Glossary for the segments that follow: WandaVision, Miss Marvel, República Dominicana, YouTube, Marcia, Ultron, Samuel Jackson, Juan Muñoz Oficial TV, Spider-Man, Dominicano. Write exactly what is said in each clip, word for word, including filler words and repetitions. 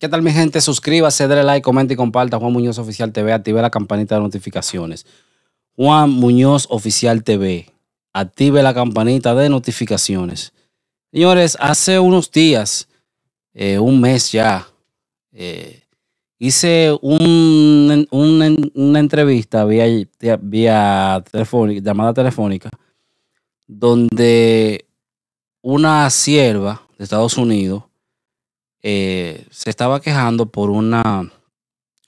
¿Qué tal, mi gente? Suscríbase, dale like, comenta y comparta. Juan Muñoz Oficial T V, active la campanita de notificaciones. Juan Muñoz Oficial T V, active la campanita de notificaciones. Señores, hace unos días, eh, un mes ya, eh, hice un, un, una entrevista vía, vía telefónica, llamada telefónica, donde una sierva de Estados Unidos eh, se estaba quejando por una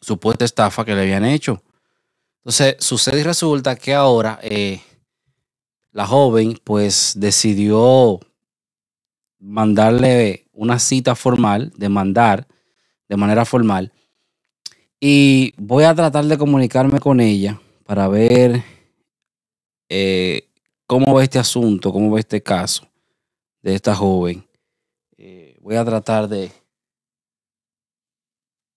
supuesta estafa que le habían hecho. Entonces, sucede y resulta que ahora eh, la joven pues decidió mandarle una cita formal, demandar de manera formal. Y voy a tratar de comunicarme con ella para ver eh, cómo va este asunto, cómo va este caso de esta joven. Eh, voy a tratar de,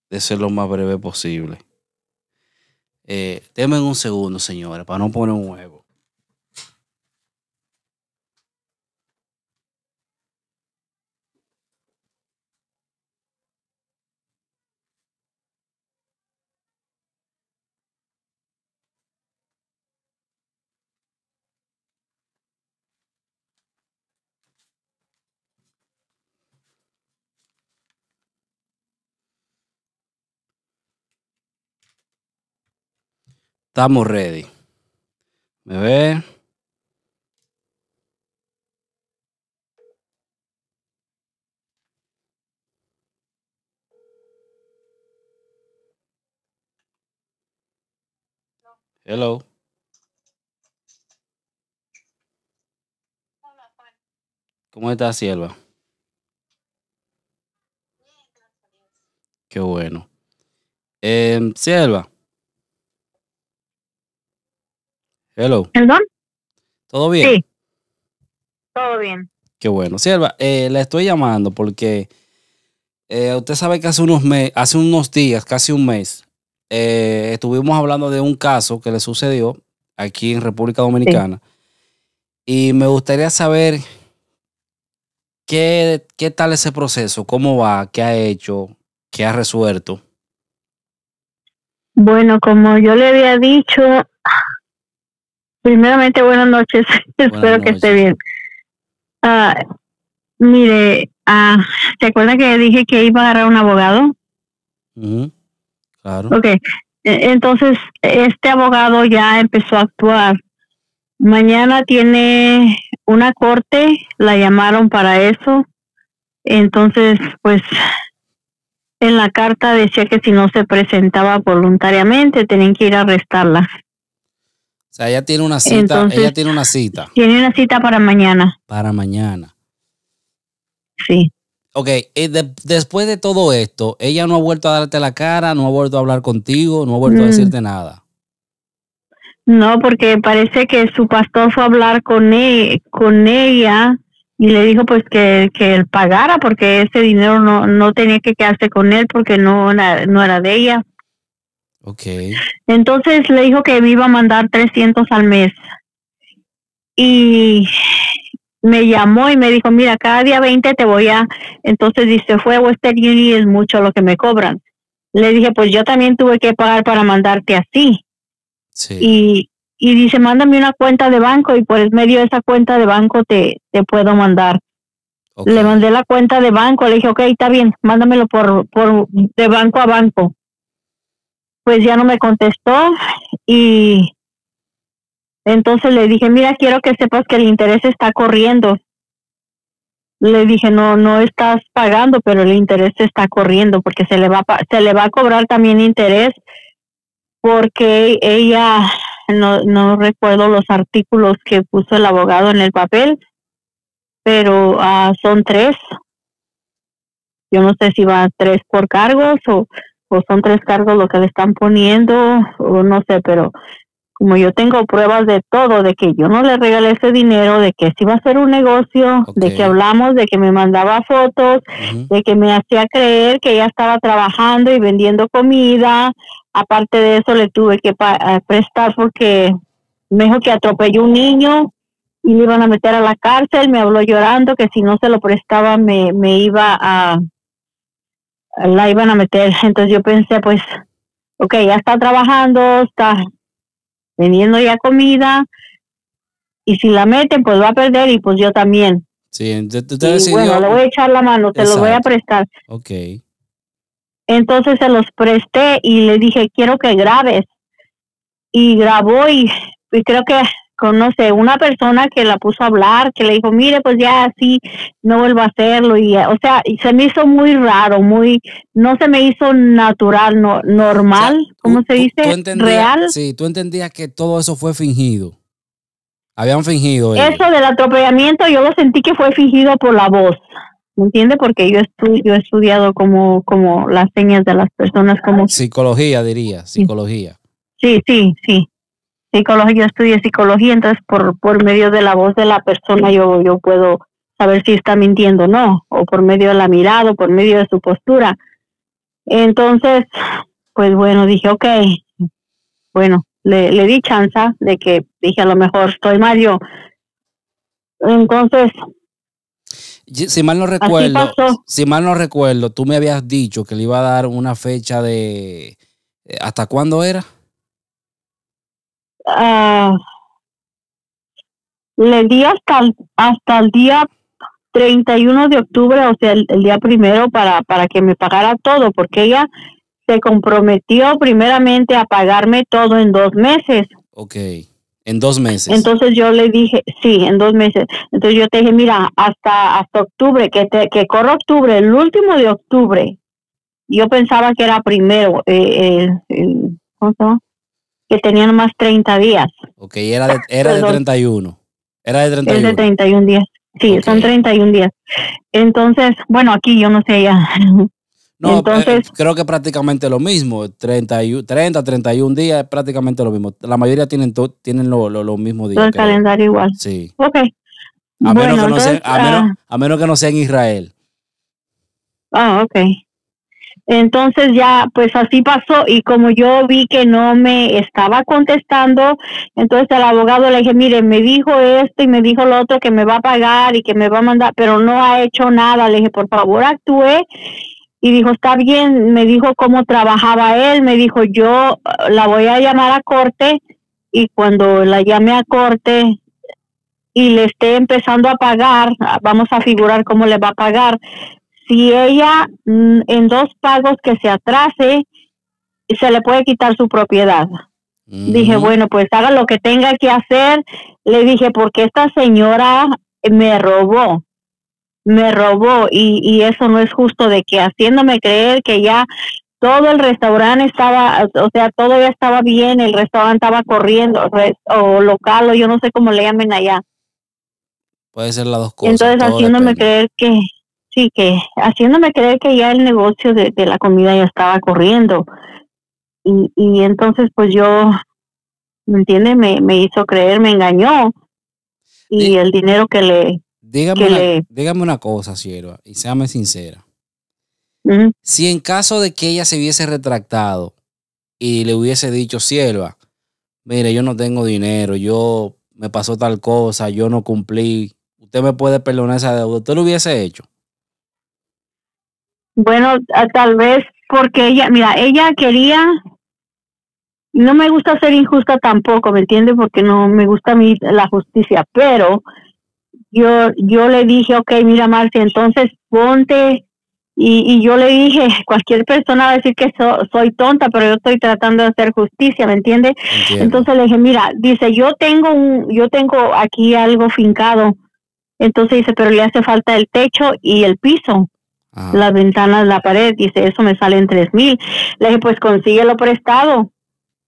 de ser lo más breve posible. Eh, denme un segundo, señores, para no poner un huevo. Estamos ready. ¿Me ve? Hello. Hola, Juan. ¿Cómo estás, sierva? Bien, gracias a Dios. Qué bueno. Eh, sierva. Hello. ¿Perdón? ¿Todo bien? Sí, todo bien. Qué bueno. Sierva, eh, la estoy llamando porque eh, usted sabe que hace unos, mes, hace unos días, casi un mes, eh, estuvimos hablando de un caso que le sucedió aquí en República Dominicana. Sí. Y me gustaría saber qué, qué tal ese proceso, cómo va, qué ha hecho, qué ha resuelto. Bueno, como yo le había dicho... Primeramente, buenas noches. Buenas Espero noches. Que esté bien. Uh, mire, uh, ¿se acuerda que dije que iba a agarrar un abogado? Uh-huh. Claro. Ok. Entonces, este abogado ya empezó a actuar. Mañana tiene una corte, la llamaron para eso. Entonces, pues, en la carta decía que si no se presentaba voluntariamente, tenían que ir a arrestarla. O sea, ella tiene una cita. Entonces, ella tiene una cita. Tiene una cita para mañana. Para mañana. Sí. Ok, y de, después de todo esto, ella no ha vuelto a darte la cara, no ha vuelto a hablar contigo, no ha vuelto mm. a decirte nada. No, porque parece que su pastor fue a hablar con, él, con ella y le dijo pues que, que él pagara porque ese dinero no, no tenía que quedarse con él porque no, no era de ella. Okay. Entonces le dijo que me iba a mandar trescientos al mes y me llamó y me dijo, mira, cada día veinte te voy a... Entonces dice, fue a Western Union, es mucho lo que me cobran. Le dije, pues yo también tuve que pagar para mandarte así. Sí. Y, y dice, mándame una cuenta de banco y por medio de esa cuenta de banco te, te puedo mandar. Okay. Le mandé la cuenta de banco, le dije, ok, está bien, mándamelo por, por de banco a banco. Pues ya no me contestó y entonces le dije, mira, quiero que sepas que el interés está corriendo. Le dije, no, no estás pagando, pero el interés está corriendo porque se le va a, se le va a cobrar también interés porque ella, no, no recuerdo los artículos que puso el abogado en el papel, pero uh, son tres. Yo no sé si va tres por cargos o... o son tres cargos lo que le están poniendo, o no sé, pero como yo tengo pruebas de todo, de que yo no le regalé ese dinero, de que sí iba a ser un negocio, okay. de que hablamos, de que me mandaba fotos, uh-huh. de que me hacía creer que ella estaba trabajando y vendiendo comida, aparte de eso le tuve que prestar porque me dijo que atropelló un niño y le iban a meter a la cárcel, me habló llorando que si no se lo prestaba me, me iba a... la iban a meter. Entonces yo pensé, pues, ok, ya está trabajando, está vendiendo ya comida, y si la meten, pues va a perder, y pues yo también. Sí, entonces, y bueno, le voy a echar la mano, te exacto. lo voy a prestar. Ok. Entonces se los presté y le dije, quiero que grabes. Y grabó, y, y creo que conoce una persona que la puso a hablar, que le dijo, mire, pues ya así no vuelvo a hacerlo. Y o sea, y se me hizo muy raro, muy, no se me hizo natural, no, normal, o sea, ¿cómo tú, se dice? Tú entendías, real. Sí, tú entendías que todo eso fue fingido. Habían fingido. Ellos. Eso del atropellamiento yo lo sentí que fue fingido por la voz. ¿Me entiendes? Porque yo, estu yo he estudiado como, como las señas de las personas. Como psicología, diría, psicología. Sí, sí, sí. Psicología, yo estudié psicología, entonces por, por medio de la voz de la persona yo, yo puedo saber si está mintiendo o no, o por medio de la mirada, o por medio de su postura. Entonces, pues bueno, dije, ok, bueno, le, le di chance de que, dije, a lo mejor estoy mal yo. Entonces, si mal no recuerdo, si mal no recuerdo, tú me habías dicho que le iba a dar una fecha de, ¿hasta cuándo era? Uh, le di hasta el, hasta el día treinta y uno de octubre, o sea, el, el día primero para, para que me pagara todo, porque ella se comprometió primeramente a pagarme todo en dos meses. Ok, en dos meses. Entonces yo le dije, sí, en dos meses. Entonces yo te dije, mira, hasta hasta octubre, que, te, que corre octubre, el último de octubre. Yo pensaba que era primero, eh, eh, eh, ¿cómo se llama? Que tenían más treinta días. Ok, era de, era de treinta y uno. Era de treinta y uno. Es de treinta y un días. Sí, okay. Son treinta y un días. Entonces, bueno, aquí yo no sé ya. No, entonces, eh, creo que prácticamente lo mismo. treinta, treinta, treinta y un días es prácticamente lo mismo. La mayoría tienen, tienen los lo, lo mismos días. El creo. Calendario igual. Sí. Ok. A menos, bueno, que, no entonces, sea, a, menos, uh, a menos que no sea en Israel. Ah, oh, ok. Entonces ya, pues así pasó, y como yo vi que no me estaba contestando, entonces al abogado le dije, mire, me dijo esto y me dijo lo otro, que me va a pagar y que me va a mandar, pero no ha hecho nada. Le dije, por favor, actúe. Y dijo, está bien. Me dijo cómo trabajaba él, me dijo, yo la voy a llamar a corte, y cuando la llame a corte y le esté empezando a pagar, vamos a figurar cómo le va a pagar. Si ella en dos pagos que se atrase, se le puede quitar su propiedad. Mm. Dije, bueno, pues haga lo que tenga que hacer. Le dije, porque esta señora me robó, me robó, y, y eso no es justo, de que haciéndome creer que ya todo el restaurante estaba, o sea, todo ya estaba bien, el restaurante estaba corriendo, o local, o yo no sé cómo le llamen allá. Puede ser las dos cosas. Entonces, haciéndome depende. creer que... Sí, que haciéndome creer que ya el negocio de, de la comida ya estaba corriendo. Y, y entonces, pues yo, ¿me entiendes? Me, me hizo creer, me engañó. Y Dí, el dinero que le... Dígame, que una, le, dígame una cosa, sierva, y séame sincera. Uh-huh. Si en caso de que ella se hubiese retractado y le hubiese dicho, sierva, mire, yo no tengo dinero, yo me pasó tal cosa, yo no cumplí, usted me puede perdonar esa deuda, ¿usted lo hubiese hecho? Bueno, tal vez porque ella, mira, ella quería, no me gusta ser injusta tampoco, ¿me entiendes? Porque no me gusta a mí la justicia, pero yo yo le dije, ok, mira, Marcia, entonces ponte, y, y yo le dije, cualquier persona va a decir que so, soy tonta, pero yo estoy tratando de hacer justicia, ¿me entiendes? Entonces le dije, mira, dice, yo tengo, un, yo tengo aquí algo fincado, entonces dice, pero le hace falta el techo y el piso. Ah. Las ventanas, la pared, dice, eso me sale en tres mil. Le dije, pues consíguelo prestado.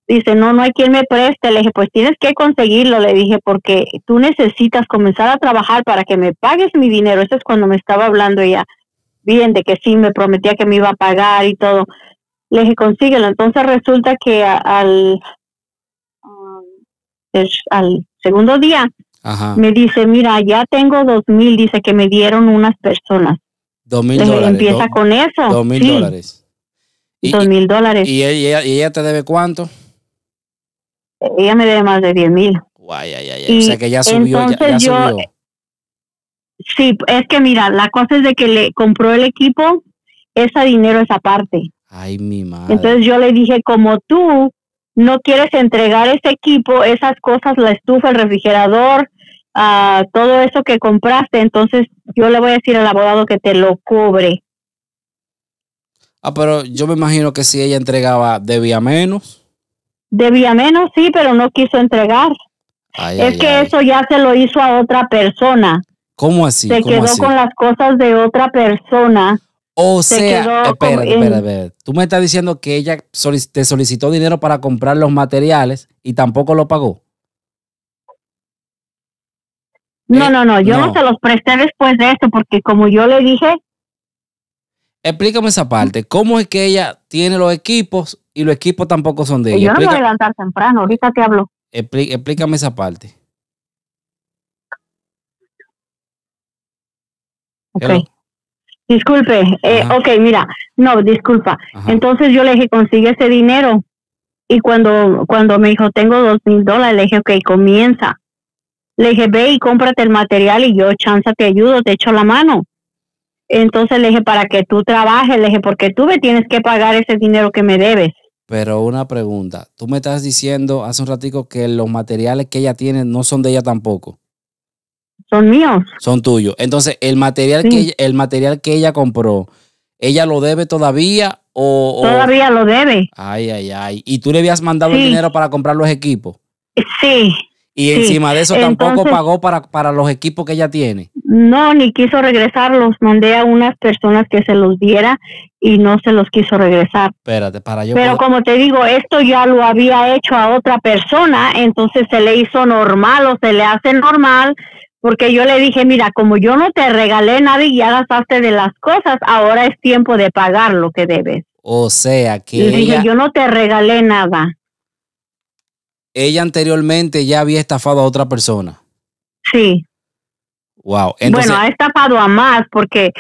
Dice, no, no hay quien me preste. Le dije, pues tienes que conseguirlo. Le dije, porque tú necesitas comenzar a trabajar para que me pagues mi dinero. Eso es cuando me estaba hablando ella bien, de que sí, me prometía que me iba a pagar y todo. Le dije, consíguelo. Entonces resulta que a, al, al segundo día, ajá, me dice, mira, ya tengo dos mil, dice, que me dieron unas personas. Dos mil dólares. Empieza con eso. Dos mil dólares. Dos mil dólares. ¿Y ella, y ella te debe cuánto? Ella me debe más de diez mil. Guay, ay, ay. O sea que ya subió, ya, ya yo, subió. Sí, es que mira, la cosa es de que le compró el equipo, ese dinero, esa parte. Ay, mi madre. Entonces yo le dije, como tú no quieres entregar ese equipo, esas cosas, la estufa, el refrigerador, uh, todo eso que compraste, entonces yo le voy a decir al abogado que te lo cobre. Ah, pero yo me imagino que si ella entregaba, debía menos. Debía menos, sí, pero no quiso entregar. Ay, es ay, que ay. Eso ya se lo hizo a otra persona. ¿Cómo así? Se ¿Cómo quedó así? Con las cosas de otra persona. O se sea, espera, espera, espera. Tú me estás diciendo que ella solic te solicitó dinero para comprar los materiales y tampoco lo pagó. No, eh, no, no, yo no. no se los presté después de eso porque como yo le dije... Explícame esa parte. ¿Cómo es que ella tiene los equipos y los equipos tampoco son de ella? Yo no me voy a levantar temprano, ahorita te hablo. Explí explícame esa parte. Ok. Hello. Disculpe, eh, ok, mira, no, disculpa. Ajá. Entonces yo le dije, consigue ese dinero. Y cuando cuando me dijo, tengo dos mil dólares, le dije, ok, comienza. Le dije, ve y cómprate el material y yo, chanza, te ayudo, te echo la mano. Entonces le dije, para que tú trabajes, le dije, porque tú me tienes que pagar ese dinero que me debes. Pero una pregunta, tú me estás diciendo hace un ratico que los materiales que ella tiene no son de ella tampoco. Son míos. Son tuyos. Entonces, el material, sí. que ella, el material que ella compró, ¿ella lo debe todavía? o, o... Todavía lo debe. Ay, ay, ay. ¿Y tú le habías mandado sí. el dinero para comprar los equipos? Sí. Y sí. encima de eso tampoco Entonces, pagó para, para los equipos que ella tiene. No, ni quiso regresarlos. Mandé a unas personas que se los diera y no se los quiso regresar. Espérate, para yo... Pero poder... como te digo, esto ya lo había hecho a otra persona, entonces se le hizo normal o se le hace normal... Porque yo le dije, mira, como yo no te regalé nada y ya gastaste de las cosas, ahora es tiempo de pagar lo que debes. O sea que ella... dije, yo no te regalé nada. Ella anteriormente ya había estafado a otra persona. Sí. Wow. Entonces... Bueno, ha estafado a más porque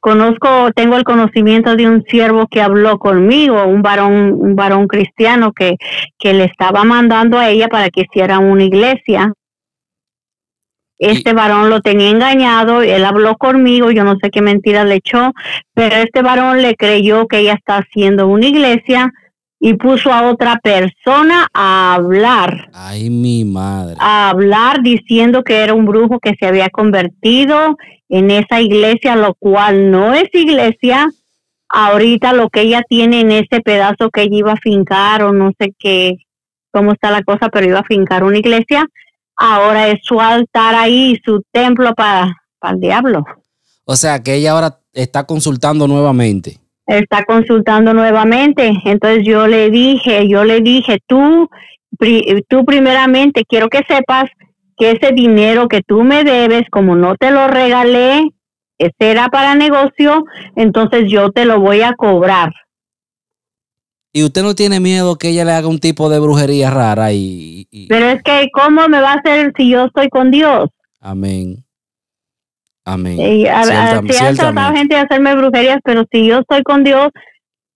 conozco, tengo el conocimiento de un siervo que habló conmigo, un varón, un varón cristiano que, que le estaba mandando a ella para que hiciera una iglesia. Este varón lo tenía engañado, él habló conmigo, yo no sé qué mentira le echó, pero este varón le creyó que ella está haciendo una iglesia y puso a otra persona a hablar. Ay, mi madre. A hablar diciendo que era un brujo que se había convertido en esa iglesia, lo cual no es iglesia. Ahorita lo que ella tiene en ese pedazo que ella iba a fincar o no sé qué, cómo está la cosa, pero iba a fincar una iglesia. Ahora es su altar ahí, su templo para, para el diablo. O sea, que ella ahora está consultando nuevamente. Está consultando nuevamente. Entonces yo le dije, yo le dije, tú, pri, tú primeramente quiero que sepas que ese dinero que tú me debes, como no te lo regalé, ese era para negocio, entonces yo te lo voy a cobrar. ¿Y usted no tiene miedo que ella le haga un tipo de brujería rara? Y, y... Pero es que, ¿cómo me va a hacer si yo estoy con Dios? Amén. Amén. Eh, a, Siéntame, si han tratado gente de hacerme brujerías, pero si yo estoy con Dios,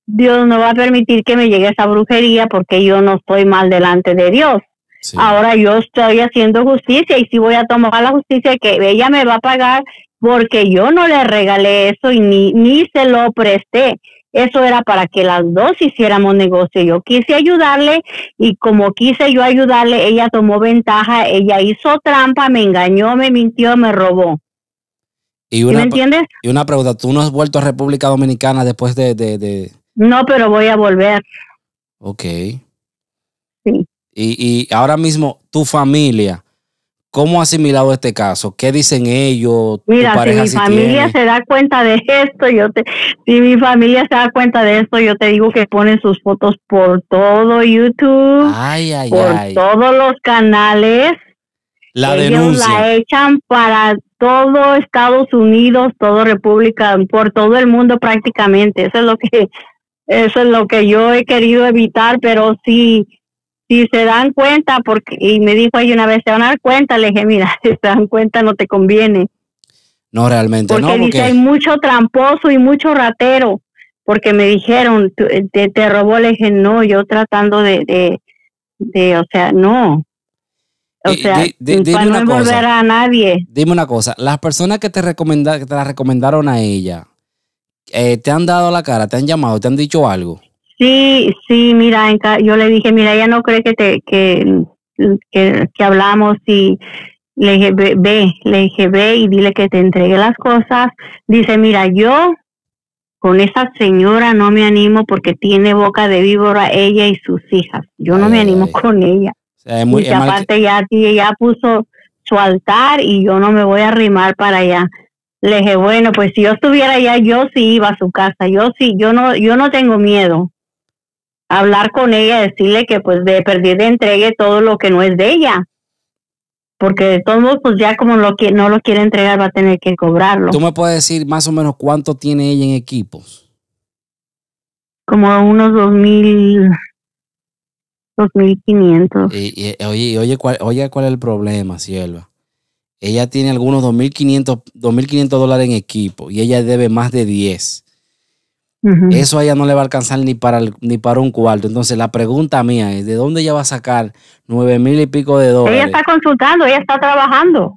Dios no va a permitir que me llegue esa brujería porque yo no estoy mal delante de Dios. Sí. Ahora yo estoy haciendo justicia y si voy a tomar la justicia que ella me va a pagar porque yo no le regalé eso y ni, ni se lo presté. Eso era para que las dos hiciéramos negocio. Yo quise ayudarle y como quise yo ayudarle, ella tomó ventaja, ella hizo trampa, me engañó, me mintió, me robó. ¿Y una, ¿Sí me entiendes? Y una pregunta, ¿tú no has vuelto a República Dominicana después de...? de, de... No, pero voy a volver. Ok. Sí. Y, y ahora mismo, tu familia, ¿cómo ha asimilado este caso? ¿Qué dicen ellos? Mira, si mi familia se da cuenta de esto, yo te, si mi familia se da cuenta de esto, yo te digo que ponen sus fotos por todo YouTube, ay, ay, por ay. todos los canales. La ellos denuncia. La echan para todo Estados Unidos, todo República, por todo el mundo prácticamente. Eso es lo que, eso es lo que yo he querido evitar, pero sí. Si se dan cuenta, porque y me dijo ahí una vez, se van a dar cuenta, le dije, mira, si se dan cuenta no te conviene. No, realmente porque no. Porque dice, hay mucho tramposo y mucho ratero, porque me dijeron, te, te robó, le dije, no, yo tratando de, de, de o sea, no. O y, sea, di, di, para no envolver cosa, a nadie. Dime una cosa, las personas que te, recomenda, que te la recomendaron a ella, eh, ¿te han dado la cara? ¿Te han llamado? ¿Te han dicho algo? Sí, sí, mira, yo le dije, mira, ella no cree que te que, que, que hablamos y... Le dije, ve, ve, le dije, ve y dile que te entregué las cosas. Dice, mira, yo con esa señora no me animo porque tiene boca de víbora ella y sus hijas. Yo ay, no me ay, animo ay. con ella. O sea, es muy, y es aparte que... ya, ya puso su altar y yo no me voy a arrimar para allá. Le dije, bueno, pues si yo estuviera allá, yo sí iba a su casa. Yo sí, yo no, yo no tengo miedo. Hablar con ella, decirle que pues de perder de entregue todo lo que no es de ella. Porque de todos modos, pues ya como lo que, no lo quiere entregar, va a tener que cobrarlo. ¿Tú me puedes decir más o menos cuánto tiene ella en equipos? Como unos dos mil, dos mil quinientos. Oye, oye, ¿cuál, oye, ¿cuál es el problema, Silva? Ella tiene algunos dos mil quinientos, dos mil quinientos dólares en equipo y ella debe más de diez. Uh-huh. Eso a ella no le va a alcanzar ni para, el, ni para un cuarto. Entonces la pregunta mía es, ¿de dónde ella va a sacar nueve mil y pico de dólares? Ella está consultando, ella está trabajando.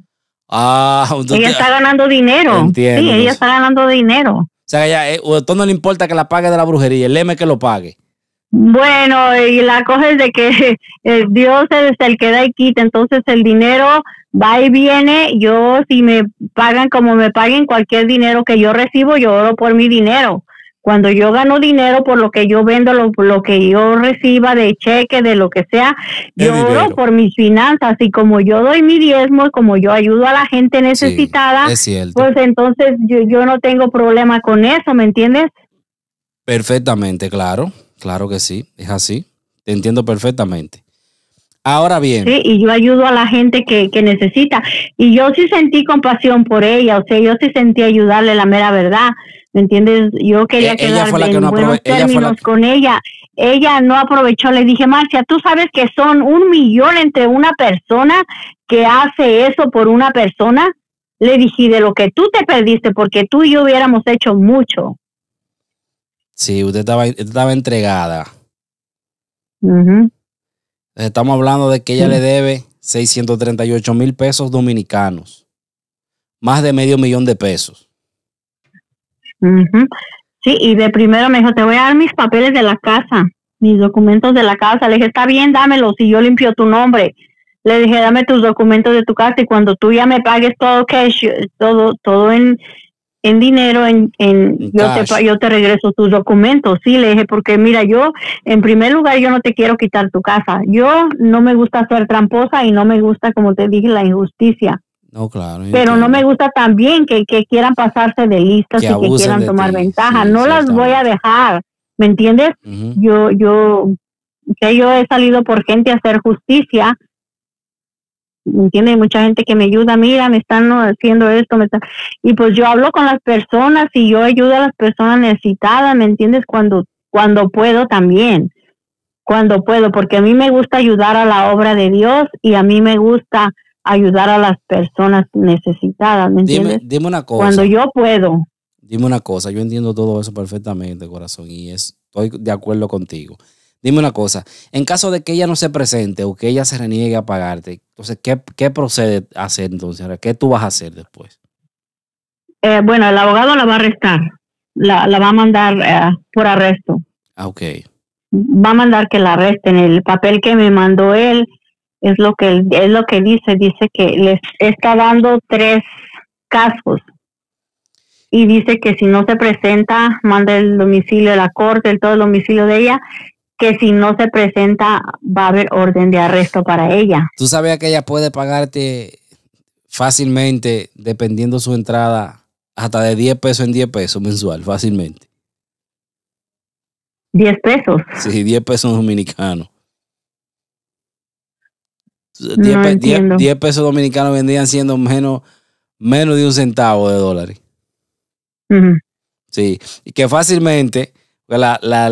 Ah, entonces, ella está ganando dinero. Entiendo. Sí, ella está ganando dinero. O sea, ella, eh, a todo no le importa que la pague de la brujería, el lema es que lo pague. Bueno, y la cosa es de que eh, Dios es el que da y quita, entonces el dinero va y viene. Yo, si me pagan como me paguen, cualquier dinero que yo recibo, yo oro por mi dinero. Cuando yo gano dinero por lo que yo vendo, lo, lo que yo reciba de cheque, de lo que sea, yo oro por mis finanzas. Y como yo doy mi diezmo, como yo ayudo a la gente necesitada, sí, pues entonces yo, yo no tengo problema con eso, ¿me entiendes? Perfectamente, claro, claro que sí, es así, te entiendo perfectamente. Ahora bien. Sí, y yo ayudo a la gente que, que necesita. Y yo sí sentí compasión por ella, o sea, yo sí sentí ayudarle, la mera verdad. ¿Me entiendes? Yo quería eh, quedar en que no buenos términos ella la... con ella. Ella no aprovechó. Le dije, Marcia, tú sabes que son un millón entre una persona que hace eso por una persona. Le dije, de lo que tú te perdiste, porque tú y yo hubiéramos hecho mucho. Sí, usted estaba, estaba entregada. Uh-huh. Estamos hablando de que ella sí. le debe seiscientos treinta y ocho mil pesos dominicanos. Más de medio millón de pesos. Uh-huh. Sí, y de primero me dijo, te voy a dar mis papeles de la casa, mis documentos de la casa. Le dije, está bien, dámelos y yo limpio tu nombre. Le dije, dame tus documentos de tu casa y cuando tú ya me pagues todo cash, todo todo en, en dinero, en, en yo, te, yo te regreso tus documentos. Sí, le dije, porque mira, yo en primer lugar yo no te quiero quitar tu casa. Yo no me gusta ser tramposa y no me gusta, como te dije, la injusticia. No, claro, pero no me gusta también que, que quieran pasarse de listas y que quieran tomar ventaja. Sí, no las voy a dejar, ¿me entiendes? Uh-huh. Yo, yo, que yo he salido por gente a hacer justicia, ¿me entiendes? Hay mucha gente que me ayuda, mira, me están haciendo esto, me están... y pues yo hablo con las personas y yo ayudo a las personas necesitadas, ¿me entiendes? Cuando, cuando puedo también, cuando puedo, porque a mí me gusta ayudar a la obra de Dios y a mí me gusta ayudar a las personas necesitadas, ¿me entiendes? Dime, dime una cosa. Cuando yo puedo. Dime una cosa, yo entiendo todo eso perfectamente, corazón, y es, estoy de acuerdo contigo. Dime una cosa, en caso de que ella no se presente o que ella se reniegue a pagarte, entonces, ¿qué, qué procede a hacer entonces? ¿Qué tú vas a hacer después? Eh, bueno, el abogado la va a arrestar, la, la va a mandar eh, por arresto. Ah, ok. Va a mandar que la arresten, el papel que me mandó él, es lo que es lo que dice, dice que les está dando tres casos y dice que si no se presenta, manda el domicilio de la corte, el todo el domicilio de ella, que si no se presenta va a haber orden de arresto para ella. ¿Tú sabías que ella puede pagarte fácilmente, dependiendo su entrada, hasta de diez pesos en diez pesos mensual, fácilmente? ¿diez pesos? Sí, diez pesos dominicanos. diez, no pe diez, diez pesos dominicanos vendrían siendo menos, menos de un centavo de dólares. Uh-huh. Sí, y que fácilmente, la, la,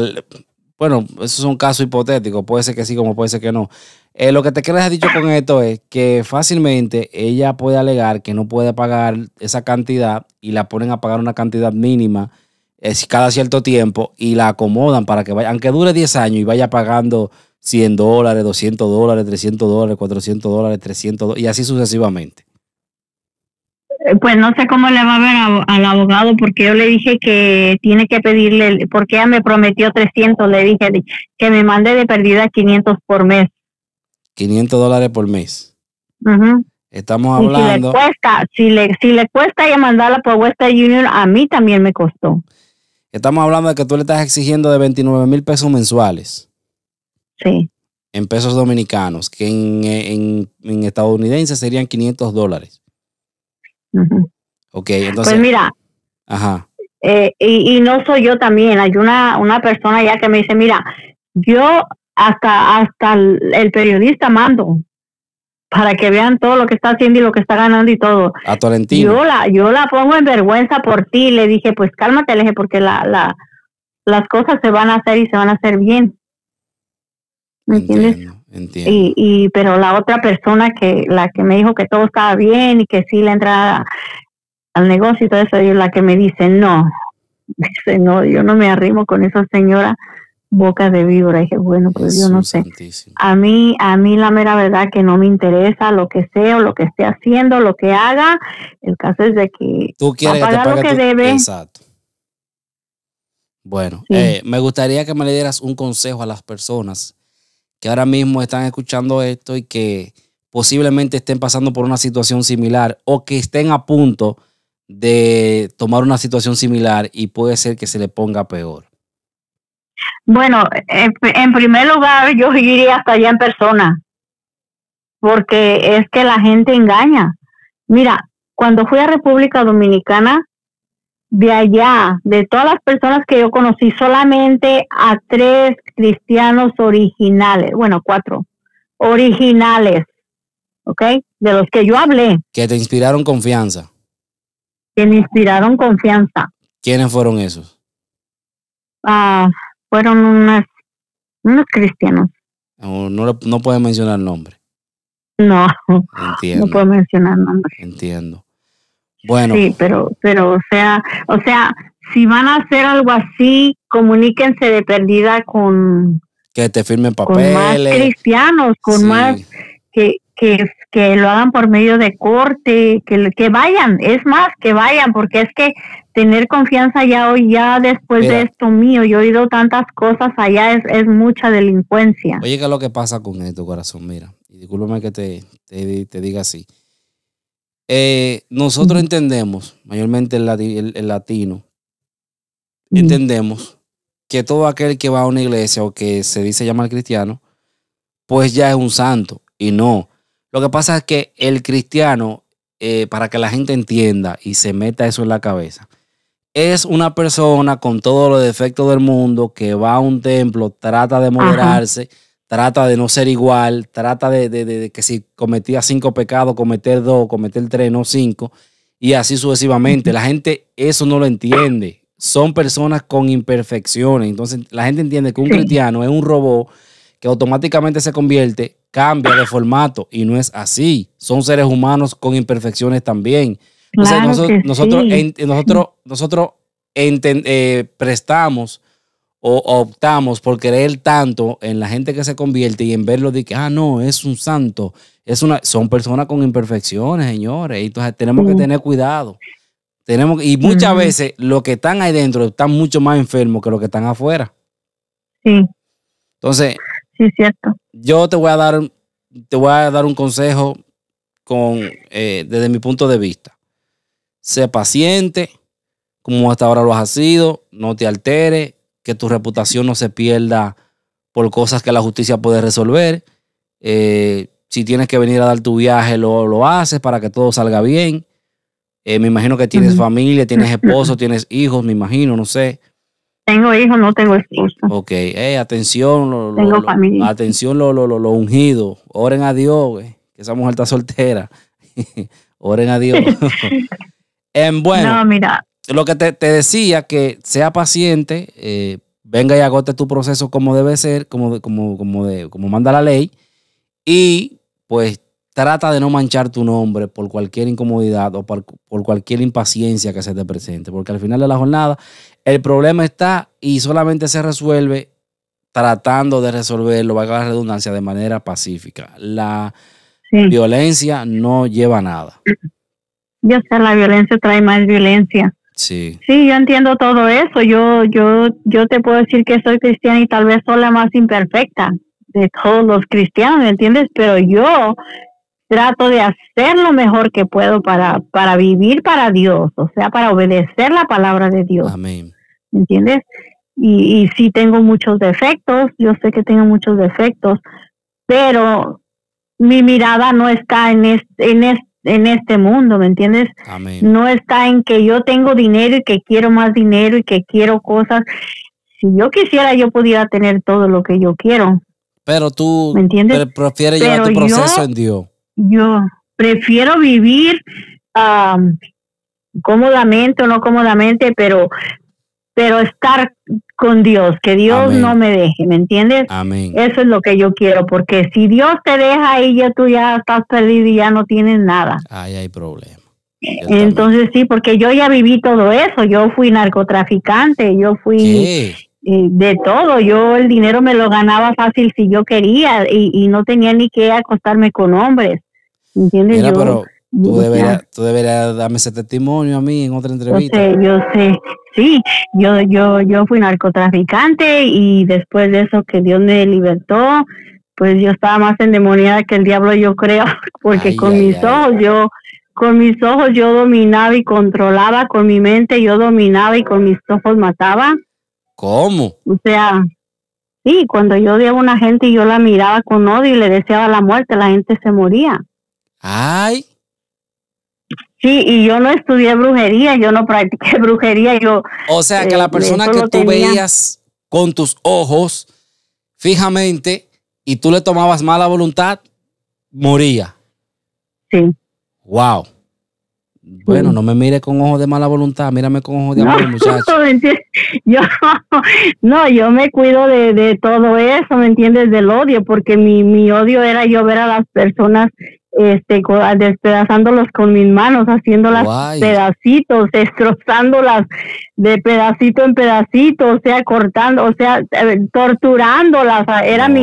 bueno, esos son casos hipotéticos, puede ser que sí, como puede ser que no. Eh, lo que te quieres decir con esto es que fácilmente ella puede alegar que no puede pagar esa cantidad y la ponen a pagar una cantidad mínima eh, cada cierto tiempo y la acomodan para que vaya, aunque dure diez años y vaya pagando cien dólares, doscientos dólares, trescientos dólares, cuatrocientos dólares, trescientos dólares, y así sucesivamente. Pues no sé cómo le va a ver a, al abogado, porque yo le dije que tiene que pedirle, porque ella me prometió trescientos, le dije que me mande de pérdida quinientos por mes. quinientos dólares por mes. Uh-huh. Estamos hablando... Y si le cuesta, si le, si le cuesta ya mandarla por Western Union, a mí también me costó. Estamos hablando de que tú le estás exigiendo de veintinueve mil pesos mensuales. Sí. En pesos dominicanos, que en, en, en estadounidenses serían quinientos dólares. Uh-huh. Ok, entonces... Pues mira, ajá. Eh, y, y no soy yo también, hay una, una persona ya que me dice, mira, yo hasta, hasta el, el periodista mando para que vean todo lo que está haciendo y lo que está ganando y todo. A Tolentino. Yo la, yo la pongo en vergüenza por ti, le dije, pues cálmate, le dije, porque la, la, las cosas se van a hacer y se van a hacer bien. ¿Me entiendes? Entiendo, entiendo. Y, y, pero la otra persona, que la que me dijo que todo estaba bien y que sí la entrada al negocio y todo eso, es la que me dice, no, dice, no, yo no me arrimo con esa señora boca de víbora. Y dije, bueno, pues Jesús, yo no sé. Santísimo. A mí, a mí la mera verdad que no me interesa lo que sea o lo que esté haciendo, lo que haga. El caso es de que tú quieres pagar que te pague lo que tu... debe. Exacto. Bueno, sí. eh, me gustaría que me le dieras un consejo a las personas que ahora mismo están escuchando esto y que posiblemente estén pasando por una situación similar o que estén a punto de tomar una situación similar y puede ser que se le ponga peor. Bueno, en primer lugar yo iría hasta allá en persona, porque es que la gente engaña. Mira, cuando fui a República Dominicana, de allá, de todas las personas que yo conocí, solamente a tres cristianos originales, bueno, cuatro, originales, ¿ok? De los que yo hablé. Que te inspiraron confianza. Que me inspiraron confianza. ¿Quiénes fueron esos? Ah, fueron unas, unos cristianos. No, no, no puedes mencionar nombre. No, entiendo. No puedo mencionar nombre. Entiendo. Bueno. Sí, pero, pero, o sea, o sea, si van a hacer algo así, comuníquense de perdida con... Que te firmen papeles. Con más cristianos, con sí. más... Que, que, que lo hagan por medio de corte, que, que vayan, es más, que vayan, porque es que tener confianza ya hoy, ya después Mira. de esto mío, yo he oído tantas cosas allá, es, es mucha delincuencia. Oye, ¿qué es lo que pasa con esto, corazón? Mira, y discúlpame que te, te, te diga así. Eh, nosotros entendemos, mayormente el, lati el, el latino, mm. entendemos que todo aquel que va a una iglesia o que se dice llamar cristiano, pues ya es un santo, y no. Lo que pasa es que el cristiano, eh, para que la gente entienda y se meta eso en la cabeza, es una persona con todos los defectos del mundo que va a un templo, trata de moderarse. Ajá. Trata de no ser igual, trata de, de, de, de que si cometía cinco pecados, cometer dos, cometer tres, no cinco, y así sucesivamente. La gente eso no lo entiende. Son personas con imperfecciones. Entonces la gente entiende que un cristiano es un robot que automáticamente se convierte, cambia de formato, y no es así. Son seres humanos con imperfecciones también. Claro. Entonces, nosotros, que sí. nosotros, en, nosotros, nosotros enten, eh, prestamos... O optamos por creer tanto en la gente que se convierte y en verlo de que, ah, no, es un santo. Es una, son personas con imperfecciones, señores. Entonces tenemos uh. que tener cuidado. Tenemos, y muchas uh-huh. veces los que están ahí dentro están mucho más enfermos que los que están afuera. Sí. Entonces, sí, cierto. Yo te voy a dar, te voy a dar un consejo con, eh, desde mi punto de vista. Sé paciente, como hasta ahora lo has sido, no te alteres. Que tu reputación no se pierda por cosas que la justicia puede resolver. Eh, si tienes que venir a dar tu viaje, lo, lo haces para que todo salga bien. Eh, me imagino que tienes uh-huh. familia, tienes esposo, tienes hijos, me imagino, no sé. Tengo hijos, no tengo esposo. Ok, eh, atención, lo, tengo lo, familia. Atención lo, lo, lo, lo ungido. Oren a Dios, eh, que esa mujer está soltera. Oren a Dios. eh, bueno. No, mira. Lo que te, te decía, que sea paciente, eh, venga y agote tu proceso como debe ser, como, como, como, de, como manda la ley, y pues trata de no manchar tu nombre por cualquier incomodidad o por, por cualquier impaciencia que se te presente, porque al final de la jornada el problema está y solamente se resuelve tratando de resolverlo, valga la redundancia, de manera pacífica. La sí. violencia no lleva a nada. Yo sé, la violencia trae más violencia. Sí. Sí, yo entiendo todo eso. Yo, yo, yo te puedo decir que soy cristiana y tal vez soy la más imperfecta de todos los cristianos, ¿me entiendes? Pero yo trato de hacer lo mejor que puedo para, para vivir para Dios, o sea, para obedecer la palabra de Dios. Amén. ¿Me entiendes? Y, y sí tengo muchos defectos, yo sé que tengo muchos defectos, pero mi mirada no está en este, en este, en este mundo, ¿me entiendes? Amén. No está en que yo tengo dinero y que quiero más dinero y que quiero cosas. Si yo quisiera, yo pudiera tener todo lo que yo quiero. Pero tú, ¿me entiendes? Prefieres llevar tu proceso yo, en Dios. Yo prefiero vivir um, cómodamente o no cómodamente, pero, pero estar con Dios, que Dios Amén. No me deje, ¿me entiendes? Amén. Eso es lo que yo quiero, porque si Dios te deja ahí, ya tú ya estás perdido y ya no tienes nada. Ahí hay problema. Yo Entonces también. Sí, porque yo ya viví todo eso, yo fui narcotraficante, yo fui eh, de todo, yo el dinero me lo ganaba fácil si yo quería y, y no tenía ni que acostarme con hombres, ¿entiendes? Mira, yo, pero tú deberías, tú deberías darme ese testimonio a mí en otra entrevista. Yo sé, yo sé. Sí, yo, yo, yo fui narcotraficante y después de eso que Dios me libertó, pues yo estaba más endemoniada que el diablo, yo creo, porque ay, con ay, mis ay, ojos ay. yo, con mis ojos yo dominaba y controlaba, con mi mente yo dominaba y con mis ojos mataba. ¿Cómo? O sea, sí, cuando yo odiaba a una gente y yo la miraba con odio y le deseaba la muerte, la gente se moría. Ay. Sí, y yo no estudié brujería, yo no practiqué brujería. yo O sea, que la persona eh, que tú tenía. veías con tus ojos fijamente y tú le tomabas mala voluntad, moría. Sí. Wow. Bueno, sí. No me mires con ojos de mala voluntad, mírame con ojos de amor, no, muchacho. Yo, no, yo me cuido de, de todo eso, ¿me entiendes? Del odio, porque mi, mi odio era yo ver a las personas este despedazándolos con mis manos, haciéndolas Guay. pedacitos, destrozándolas de pedacito en pedacito, o sea, cortando, o sea, torturándolas. Era no,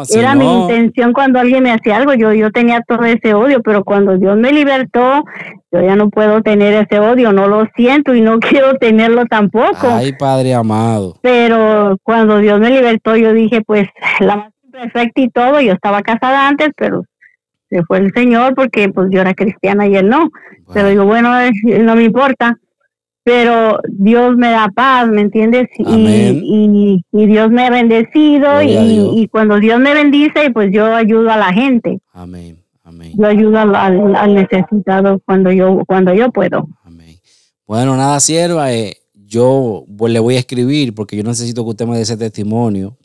mi si era no. mi intención cuando alguien me hacía algo. Yo yo tenía todo ese odio, pero cuando Dios me libertó, yo ya no puedo tener ese odio, no lo siento y no quiero tenerlo tampoco. Ay, Padre amado. Pero cuando Dios me libertó, yo dije, pues, la más perfecta y todo, yo estaba casada antes, pero se fue el Señor porque pues yo era cristiana y él no. Wow. Pero digo, bueno, no me importa. Pero Dios me da paz, ¿me entiendes? Y, y, y Dios me ha bendecido y, y cuando Dios me bendice, pues yo ayudo a la gente. Amén, amén. Yo ayudo al, al, al necesitado cuando yo, cuando yo puedo. Amén. Bueno, nada, sierva, eh, yo pues, le voy a escribir porque yo necesito que usted me dé ese testimonio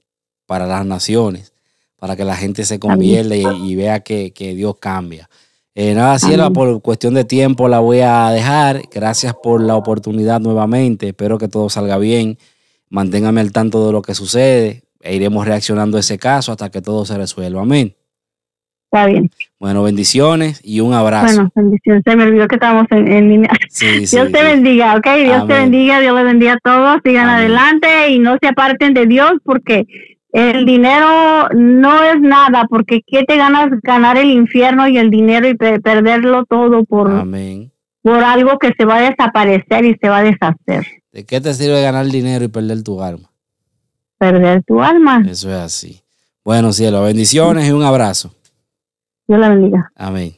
para las naciones, para que la gente se convierta y, y vea que, que Dios cambia. Eh, nada, Cielo, por cuestión de tiempo la voy a dejar. Gracias por la oportunidad nuevamente. Espero que todo salga bien. Manténgame al tanto de lo que sucede e iremos reaccionando a ese caso hasta que todo se resuelva. Amén. Está bien. Bueno, bendiciones y un abrazo. Bueno, bendiciones. Se me olvidó que estábamos en, en línea. Sí, Dios sí, te sí. bendiga, ¿ok? Dios Amén. te bendiga, Dios les bendiga a todos. Sigan Amén. adelante y no se aparten de Dios porque el dinero no es nada, porque ¿qué te ganas ganar el infierno y el dinero y pe perderlo todo por, Amén. por algo que se va a desaparecer y se va a deshacer? ¿De qué te sirve ganar dinero y perder tu alma? Perder tu alma. Eso es así. Bueno, cielo, bendiciones y un abrazo. Dios la bendiga. Amén.